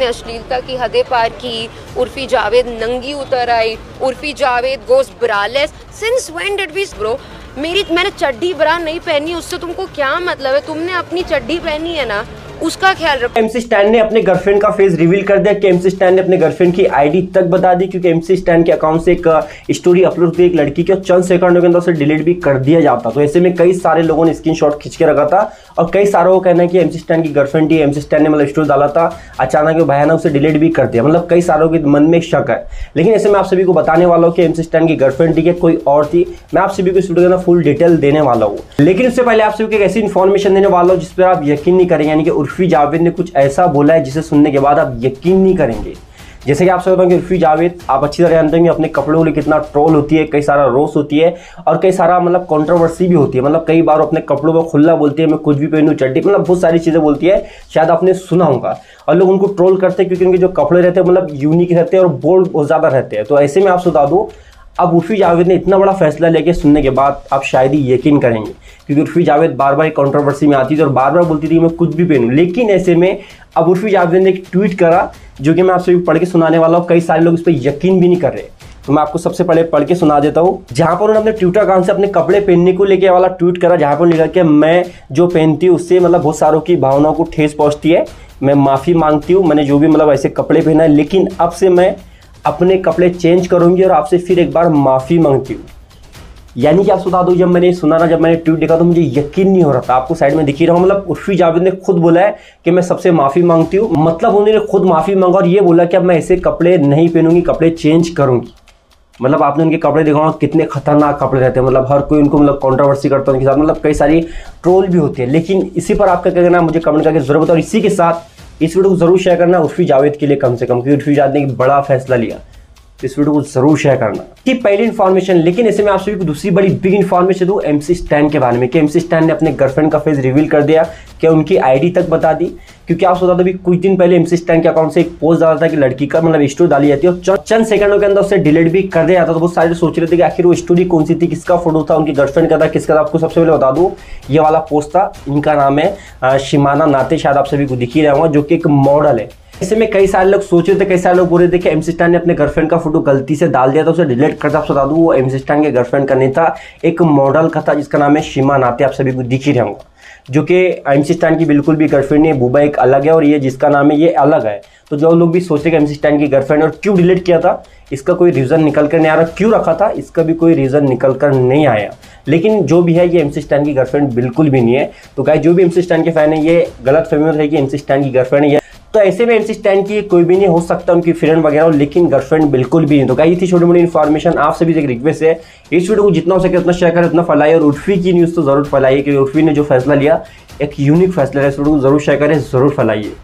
ने अश्लीलता की हदें पार की, उर्फी जावेद नंगी उतर आई, Urfi Javed goes braless. Since when did we bro, मैंने चड्डी ब्रा नहीं पहनी, उससे तुमको क्या मतलब है? तुमने अपनी चड्डी पहनी है ना, उसका ख्याल रखो। एमसी स्टैन ने अपने गर्लफ्रेंड का फेस रिवील कर दिया कि एमसी स्टैन ने अपने गर्लफ्रेंड की आईडी तक बता दी, क्योंकि एमसी स्टैन के अकाउंट से एक स्टोरी अपलोड हुई एक लड़की की और चंद सेकंडों के अंदर उसे डिलीट भी कर दिया जाता। तो ऐसे में कई सारे लोगों ने स्क्रीनशॉट खींच के रखा था और कई सारों को कहना है कि एमसी स्टैन की गर्लफ्रेंड थी, एमसी स्टैन ने मतलब स्टोरी डाला था, अचानक भैया ने उसे डिलीट भी कर दिया। मतलब कई सारों के मन में शक है। लेकिन ऐसे में आप सभी को बताने वाला हूँ कि एमसी स्टैन की गर्लफ्रेंड थी कि कोई और थी, मैं आप सभी को इस वीडियो के अंदर फुल डिटेल देने वाला हूँ। लेकिन उससे पहले आप सभी को ऐसी इन्फॉर्मेशन देने वाला हूँ जिस पर आप यकीन नहीं करेंगे, यानी कि उर्फी जावेद ने कुछ ऐसा बोला है जिसे सुनने के बाद आप यकीन नहीं करेंगे। जैसे कि आप समझते हैं कि उर्फी जावेद आप अच्छी तरह जानते होंगे अपने कपड़ों के लिए कितना ट्रोल होती है, कई सारा रोस होती है और कई सारा मतलब कंट्रोवर्सी भी होती है। मतलब कई बार अपने कपड़ों को खुला बोलती है, मैं कुछ भी पहनूं चड्डी, मतलब बहुत सारी चीज़ें बोलती है, शायद आपने सुना होगा। और लोग उनको ट्रोल करते हैं क्योंकि उनके जो कपड़े रहते हैं मतलब यूनिक रहते हैं और बोल्ड बहुत ज़्यादा रहते हैं। तो ऐसे में आपसे बता दूँ, अब उर्फी जावेद ने इतना बड़ा फैसला लेके सुनने के बाद आप शायद ही यकीन करेंगे, क्योंकि उर्फी जावेद बार बार कंट्रोवर्सी में आती थी और बार बार बोलती थी मैं कुछ भी पहनूं। लेकिन ऐसे में अब उर्फी जावेद ने एक ट्वीट करा जो कि मैं आप सभी पढ़ के सुनाने वाला हूँ, कई सारे लोग इस पर यकीन भी नहीं कर रहे। तो मैं आपको सबसे पहले पढ़ के सुना देता हूँ, जहाँ पर उन्होंने अपने ट्विटर अकाउंट से अपने कपड़े पहनने को लेके वाला ट्वीट करा, जहाँ पर लिखा कि मैं जो पहनती हूँ उससे मतलब बहुत सारों की भावनाओं को ठेस पहुँचती है, मैं माफ़ी मांगती हूँ, मैंने जो भी मतलब ऐसे कपड़े पहना है, लेकिन अब से मैं अपने कपड़े चेंज करूंगी और आपसे फिर एक बार माफ़ी मांगती हूँ। यानी कि आप बता दो, जब मैंने सुना ना, जब मैंने ट्वीट देखा तो मुझे यकीन नहीं हो रहा था। आपको साइड में दिख ही रहा हूँ, मतलब उर्फी जावेद ने खुद बोला है कि मैं सबसे माफ़ी मांगती हूँ, मतलब उन्होंने खुद माफ़ी मांगा और ये बोला कि अब मैं ऐसे कपड़े नहीं पहनूंगी, कपड़े चेंज करूँगी। मतलब आपने उनके कपड़े देखा होगा, कितने खतरनाक कपड़े रहते हैं, मतलब हर कोई उनको मतलब कंट्रोवर्सी करता है उनके साथ, मतलब कई सारी ट्रोल भी होती है। लेकिन इसी पर आपका क्या कहना है मुझे कमेंट करके जरूर बताओ, और इसी के साथ इस वीडियो को जरूर शेयर करना उर्फी जावेद के लिए कम से कम, क्योंकि उर्फी जावेद ने एक बड़ा फैसला लिया। इस वीडियो को जरूर शेयर करना कि पहली इन्फॉर्मेशन। लेकिन ऐसे में आप सभी को दूसरी बड़ी बिग इन्फॉर्मेशन दूं एमसी स्टैन के बारे में कि एमसी स्टैन ने अपने गर्लफ्रेंड का फेस रिवील कर दिया, क्या उनकी आईडी तक बता दी। क्योंकि आप सोचा था अभी कुछ दिन पहले एमसी स्टैन के अकाउंट से एक पोस्ट डाला था कि लड़की का मतलब स्टोरी डाली जाती है और चंद सेकंडों के अंदर उसे डिलीट भी कर दिया जाता। तो बहुत सारे सोच रहे थे कि आखिर वो स्टोरी कौन सी थी, किसका फोटो था, उनकी गर्लफ्रेंड का था, किसका था। आपको सबसे पहले बता दूँ, ये वाला पोस्ट था, इनका नाम है शिमानाते, शायद आप सभी को दिख ही रहा होगा, जो कि एक मॉडल है। ऐसे में कई सारे लोग सोच रहे थे, कई सारे लोग बोल रहे थे कि एमसी स्टैन ने अपने गर्लफ्रेंड का फोटो गलती से डाल दिया था, उसे डिलीट कर दिया। आपसे बता दूँ, वो एमसी स्टैन के गर्लफ्रेंड का नहीं था, एक मॉडल का था जिसका नाम है शिमानाते, आप सभी को दिख ही रहा होगा, जो कि एमसी स्टैन की बिल्कुल भी गर्लफ्रेंड नहीं है। बुबा एक अलग है और ये जिसका नाम है ये अलग है। तो जो लोग भी सोच रहे कि एमसी स्टैन की गर्लफ्रेंड और क्यों डिलीट किया था, इसका कोई रीज़न निकल कर नहीं आ रहा, क्यों रखा था इसका भी कोई रीज़न निकल कर नहीं आया। लेकिन जो भी है ये एमसी स्टैन की गर्लफ्रेंड बिल्कुल भी नहीं है। तो गाइस, जो भी एमसी स्टैन के फैन है ये गलत फहमी में है कि एमसी स्टैन की गर्लफ्रेंड है, तो ऐसे में एमसी स्टैन की कोई भी नहीं, हो सकता उनकी फ्रेंड वगैरह हो, लेकिन गर्लफ्रेंड बिल्कुल भी नहीं। तो गाइस, ये थी छोटी मोटी इन्फॉर्मेशन। आप सभी से एक रिक्वेस्ट है, इस वीडियो को जितना हो सके उतना शेयर करें, उतना फैलाइए और उर्फी की न्यूज़ तो जरूर फैलाइए, क्योंकि उर्फी ने जो फैसला लिया एक यूनिक फैसला है। इस वीडियो को जरूर शेयर करें, जरूर फैलाइए।